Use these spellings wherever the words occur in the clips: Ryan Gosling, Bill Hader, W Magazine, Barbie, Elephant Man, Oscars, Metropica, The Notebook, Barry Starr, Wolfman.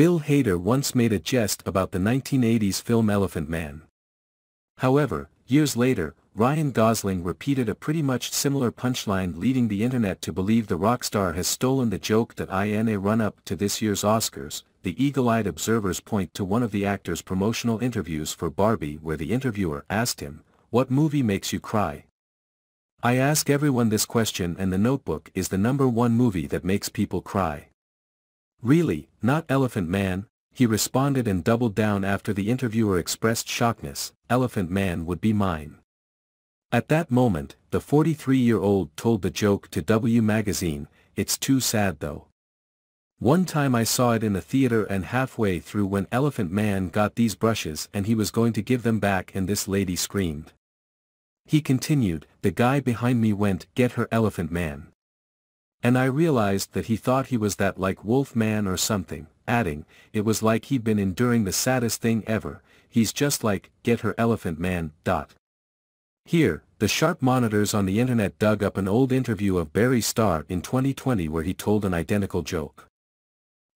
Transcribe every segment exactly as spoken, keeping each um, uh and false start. Bill Hader once made a jest about the nineteen eighties film Elephant Man. However, years later, Ryan Gosling repeated a pretty much similar punchline, leading the internet to believe the rock star has stolen the joke. That in a run-up to this year's Oscars, the eagle-eyed observers point to one of the actor's promotional interviews for Barbie, where the interviewer asked him, "What movie makes you cry?" I ask everyone this question, and The Notebook is the number one movie that makes people cry. "Really, not Elephant Man?" he responded, and doubled down after the interviewer expressed shockness. "Elephant Man would be mine." At that moment, the forty-three-year-old told the joke to W Magazine. "It's too sad though. One time I saw it in a theater, and halfway through when Elephant Man got these brushes and he was going to give them back, and this lady screamed." He continued, "The guy behind me went, 'Get her, Elephant Man.' And I realized that he thought he was that, like Wolfman or something," adding, "It was like he'd been enduring the saddest thing ever. He's just like, 'Get her, Elephant Man.'" Here, the sharp monitors on the internet dug up an old interview of Barry Starr in twenty twenty where he told an identical joke.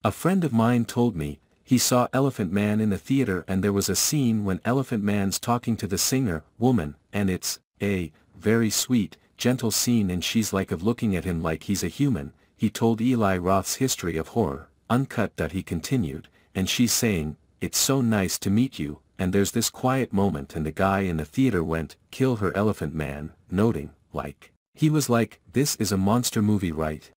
"A friend of mine told me, he saw Elephant Man in the theater, and there was a scene when Elephant Man's talking to the singer, woman, and it's a very sweet, gentle scene, and she's like of looking at him like he's a human." He told Eli Roth's History of Horror, Uncut, that he continued, "And she's saying, 'It's so nice to meet you,' and there's this quiet moment, and the guy in the theater went, 'Kill her, Elephant Man,'" noting, like, he was like, "This is a monster movie, right?"